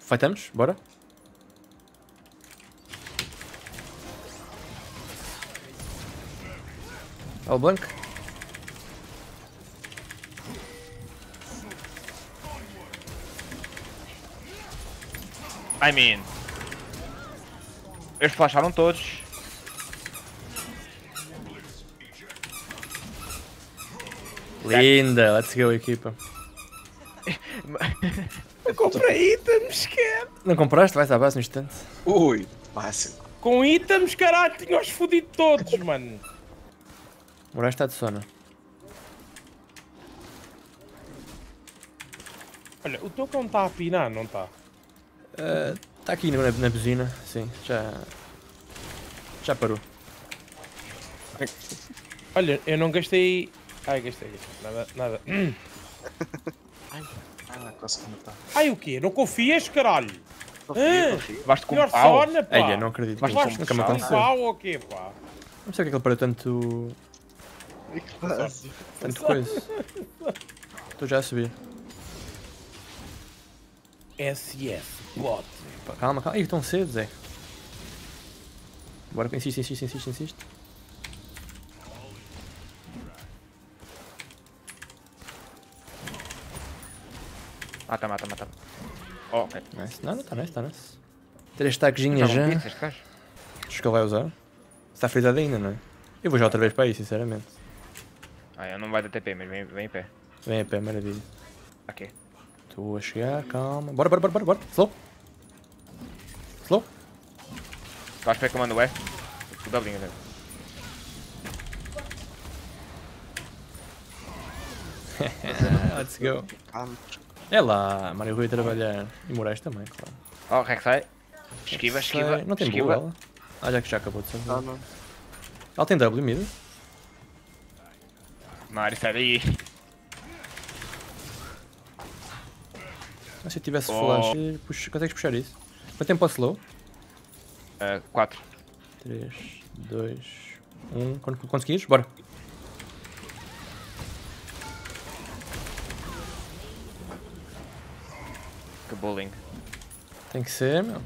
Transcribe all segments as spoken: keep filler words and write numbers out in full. Fightamos, bora. Olha o blank. I mean... Eles flasharam todos. Linda, let's go, equipa. Eu comprei itens, cara. Não compraste? Vai estar à base no instante. Ui, fácil. Com itens, caralho, tinha-os fodido todos, mano. O Moraes está de sono. Olha, o teu cão está a apinar, não está? Uh, está aqui na, na buzina, sim. Já... Já parou. Olha, eu não gastei... Ai, gastei, gastei. Nada, nada. Ai, ah, quase que não está. Ai, o quê? Não confias, caralho? Confio, ah, confio. Vais-te com um pau? Ei, eu não acredito. Vais-te com um pau ou o quê, pá? Não sei o que é que ele parou tanto... Tanto coisa. Estou já a subir. S S, bot. Calma, calma. Ih, tão cedo, Zé. Bora, insiste, insiste, insiste, insiste. Mata, mata, mata. Oh, ok. Nice. Não, não, tá nice, tá nice. Três taquezinhas já. Acho que ele vai usar. Está frisado ainda, não é? Eu vou já outra vez para aí, sinceramente. Ah, não vai dar T P, mas vem, vem em pé. Vem em pé, maravilha. Ok. Estou a chegar, calma. Bora, bora, bora, bora, bora. Slow. Slow. Faz pé comando E. O W, velho. Let's go. É lá, Mario Rui a trabalhar. E Moraes também, claro. Ó, oh, Rek'Sai. Esquiva, esquiva. Não tem boa ela. Ah, já que já acabou de ser. Ah, não. Ela tem W, mira. Mario, sai daí. Se eu tivesse oh. flash, puxa, consegues puxar isso? Quanto tempo posso slow? quatro. Uh, três, dois, um. Quando conseguires, bora. Que bowling. Tem que ser, meu.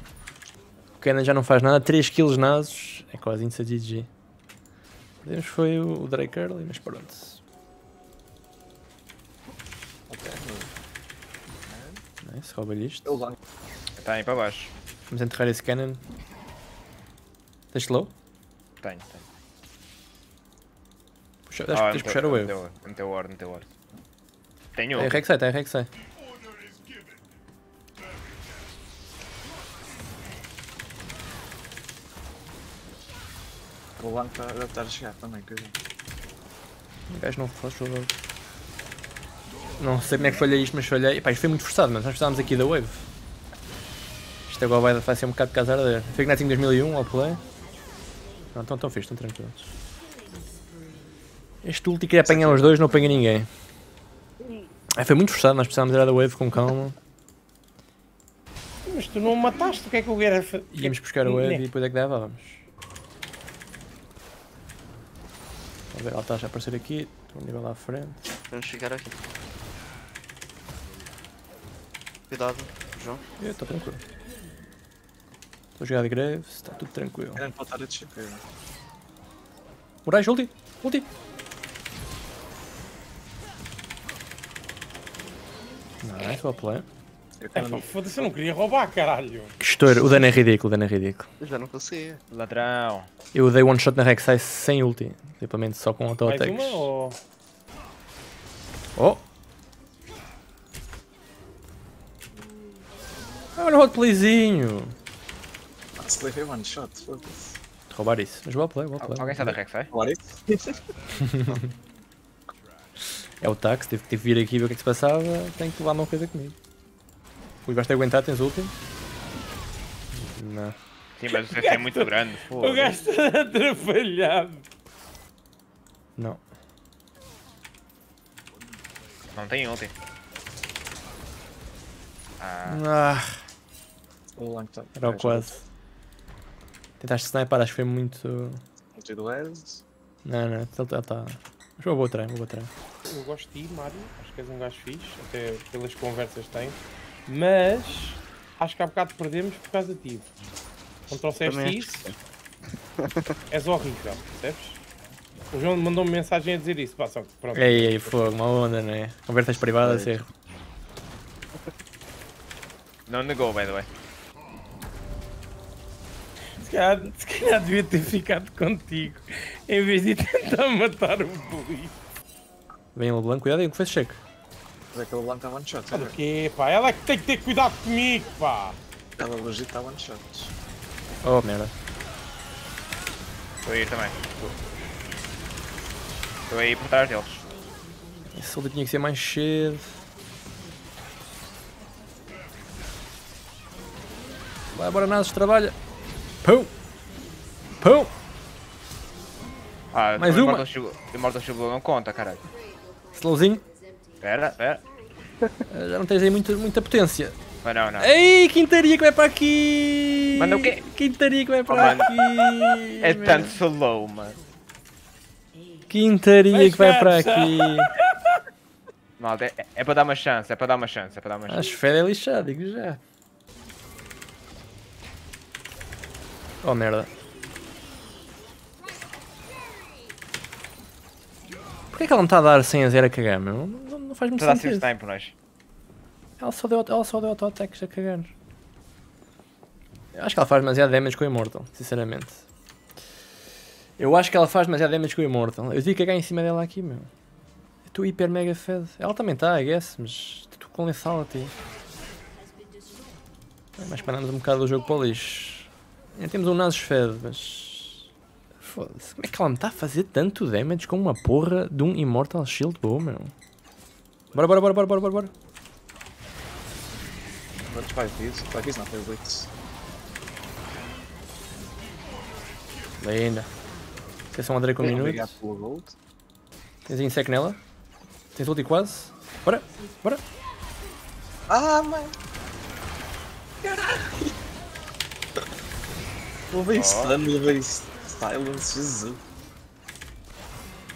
O Kenan já não faz nada. três kills Nasus. É quase índice de G G. Podemos foi o Drake early, mas pronto. Nice, rouba-lhe isto. Está aí para baixo. Vamos enterrar esse cannon. Tens slow? Tenho, tenho. Puxa, deixa, oh, tens de puxar o wave. Não tem ward, não tem ward. Tenho. Tem Rek'Sai, tem Rek'Sai. O Lan deve estar a chegar também, cuidado. O gajo não flashou logo. Não sei como é que falhei isto, mas falhei. Epá, isto foi muito forçado, mas nós precisávamos aqui da wave. Isto agora vai, vai ser um bocado de casa ardeira. Foi Gnatic em dois mil e um, ao play. Não, estão, estão fixe, estão tranquilos. Este ulti queria apanhar os dois, não apanha ninguém. É, foi muito forçado, nós precisávamos ir da wave com calma. Mas tu não o mataste, o que é que eu era? Íamos buscar a wave e depois é que dávamos. Vamos ver, ela está já a aparecer aqui. Estou um nível lá à frente. Vamos chegar aqui. Cuidado, João. Eu estou tranquilo. Estou a jogar de Graves, está tudo tranquilo. Querem faltar a descer. Moraes, ulti! Ulti! Não, é só play. É, foda-se, eu não queria roubar, caralho. Que estouro, o dano é ridículo, o dano é ridículo. Eu já não conseguia. Ladrão. Eu dei one shot na Rek'Sai sem ulti. Simplesmente só com auto-attacks. Mais uma ou... Oh! Ah, olha o hot playzinho! Se levei one shot, foda-se. Roubar isso, mas boa play, boa play. Alguém sabe da Rek'Sai? Roubar isso? É o tax, tive que vir aqui ver o que é que se passava, tenho que levar uma coisa comigo. Ui, basta aguentar, tens o último? Não. Sim, mas o C C é muito grande, foda-se. O gajo está atrapalhado. Não. Não tem ontem. Ah. ah. Era o quase. Tentaste sniper, acho que foi muito. Não, não, ele está. Mas vou botar, vou botar. eu gosto de ti, Mário, acho que és um gajo fixe, até pelas conversas que tens, mas acho que há bocado perdemos por causa de ti. Quando trouxeste também isso, és horrível, percebes? O João mandou-me mensagem a dizer isso, pá, só que pronto. Ei, ei, fogo, uma onda, não é? Conversas privadas, erro. Não negou, by the way. Se calhar, se calhar devia ter ficado contigo, em vez de tentar matar o bully. Vem o LeBlanc, cuidado aí, que fez check. Mas é que o LeBlanc está one shot. Olha o quê, pá? Ela é que tem que ter cuidado comigo, pá! Ela legit está one shot. Oh, merda. Estou aí também. Estou aí por trás deles. Esse soldo tinha que ser mais cedo. Vai, bora, Nasus, trabalha. Pum! Pum! Ah, mais uma! Imortal Shield não conta, caralho. Slowzinho. Pera, pera. Já não tens aí muito, muita potência. Mas não, não. Ei, quintaria que vai para aqui! Manda o quê? Quintaria que vai para oh, aqui! É tanto slow, mano. Quintaria mas que vai para aqui! Malta, é, é para dar uma chance, é para dar uma chance, é para dar uma chance. Acho fera é lixado, digo já. Oh merda. Porquê que ela não está a dar sem a zero a cagar, meu? Não, não faz muito está sentido. Está a dar por nós. Ela só deu, ela só deu auto-attacks a cagar. Eu acho que ela faz demasiado damage com o Immortal, sinceramente. Eu acho que ela faz demasiado damage com o Immortal. Eu digo cagar em cima dela aqui, meu. Eu estou hiper mega fed. Ela também está, I guess, mas estou com lençal a ti. É, mas paramos um bocado o jogo para o lixo. É, temos um Nasus fed, mas... Foda-se, como é que ela me está a fazer tanto damage com uma porra de um Immortal Shield bom, meu? Bora, bora, bora, bora, bora, bora, bora. Quantos faz isso? Faz isso, não faz blitz. Linda. Esqueça um André com um minuto. Obrigado pelo gold. Tens insect nela. Tens ulti quase. Bora, bora. Ah, mãe. Caralho. Levei stun, levei silence, Jesus.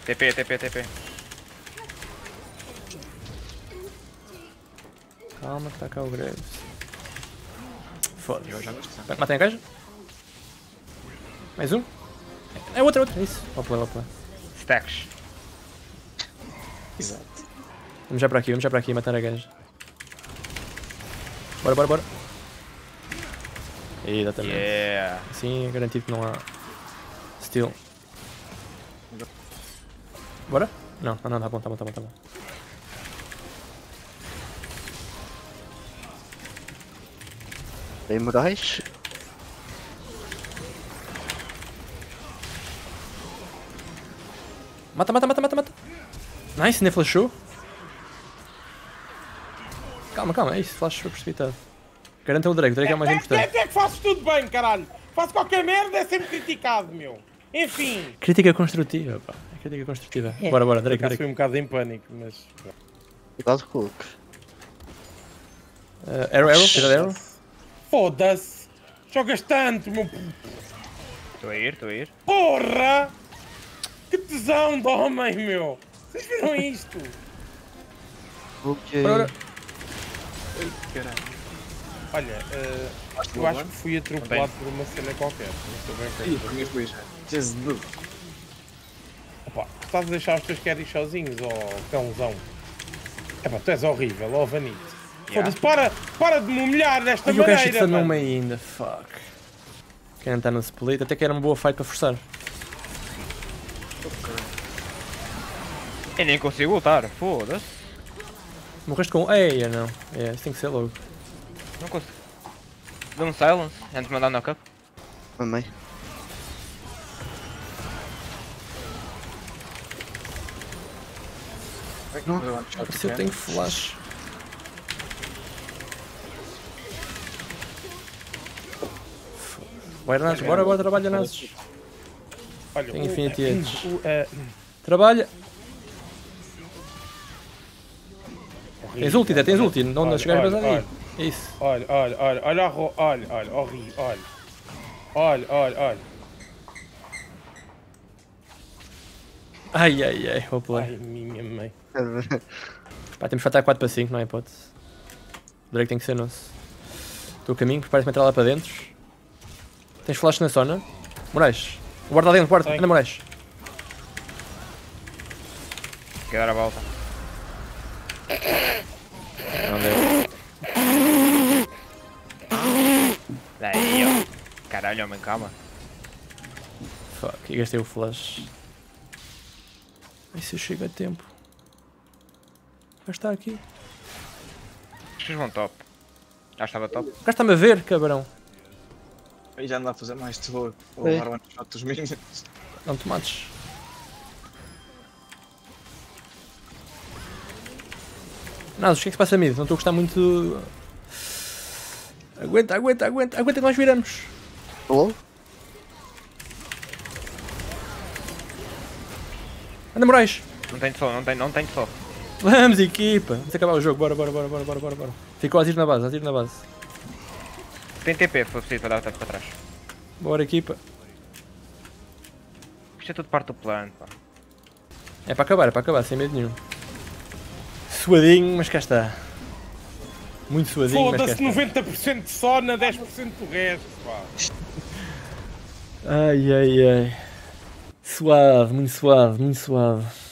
T P, T P, T P. Calma que tá cá o Graves. Foda-se. Matem a caixa? Mais um? É outra, outra. Isso. Vou pular, vou pular. Stacks. Exato. Vamos já para aqui, vamos já para aqui matar a gaja. Bora, bora, bora. Exatamente. Yeah. Assim garantido que não há steal. Bora? Não, não, não, tá bom, tá bom, tá bom, tá bom. Tem morais? Mata, mata, mata, mata, mata. Nice, nem flashou. Calma, calma, é isso, flash foi precipitado. Garanta o Drake, o Drake é o mais importante. Até que faço tudo bem, caralho. Faço qualquer merda, é sempre criticado, meu. Enfim. Crítica construtiva, pá. Crítica construtiva. É. Bora, bora, Drake, Drake. Fui um bocado em pânico, mas... Cuidado com o Hulk. Uh, arrow, arrow, tira de arrow. Foda-se. Jogas tanto, meu... Estou a ir, estou a ir. Porra! Que tesão de homem, meu. Vocês viram isto? Ok. Bora. Ai, caralho. Olha, uh, eu acho que fui atropelado por uma cena qualquer, não estou bem feito. Jesus! Opa, estás a deixar os teus queries sozinhos, ó cãozão? Epá, tu és horrível, ó Vanito. Yeah. Foda-se, para, para de me humilhar desta maneira! Mas eu quero estar no meio ainda, fuck. Quem não está no split, até que era uma boa fight para forçar. Eu nem consigo lutar, foda-se. Morreste com... Ei, não. É, isso tem que ser logo. Não consigo. Deu um silence antes de mandar um knock-up. Também. Não, parece que eu tenho flash. Vai, Nasus, bora, bora, trabalha, Nasus. Tem infinity edge. Trabalha. Tens ulti, tens ulti, não chegares mais ali. Isso. Olha, olha, olha, olha, olha, olha, olha, olha, olha, olha, olha, olha. Ai, ai, ai, vou pular. Ai, minha mãe. Pá, temos que faltar quatro para cinco, não é hipótese. O Drake tem que ser nosso. Estou a caminho, prepara-se para entrar lá para dentro. Tens flash na zona. Moraes, guarda lá dentro, guarda, anda Moraes. Quer dar a volta. Não deu. Daí, ó. Caralho, homem, calma. Fuck, eu gastei o flash. Ai, se eu chego a tempo. Vai estar aqui. Vocês vão top. Já estava top. Já está-me a ver, cabrão. Aí já não dá a fazer mais, te vou levar o one-shot dos meninos. Não te mates. Nasus, o que é que se passa a mid? Não estou a gostar muito... Aguenta, aguenta, aguenta, aguenta que nós viramos. Alô? Anda Moraes! Não tenho de sol, não tenho, não tenho de sol. Vamos equipa! Vamos acabar o jogo, bora, bora, bora, bora, bora, bora. Ficou Azir na base, Azir na base. Tem T P, se for preciso, para dar o ataque para trás. Bora equipa. Isto é tudo parte do plano, pá. É para acabar, é para acabar, sem medo nenhum. Suadinho, mas cá está. Muito suadinho, mas cá está. Foda-se, noventa por cento só na dez por cento do resto, pá. Ai, ai, ai. Suave, muito suave, muito suave.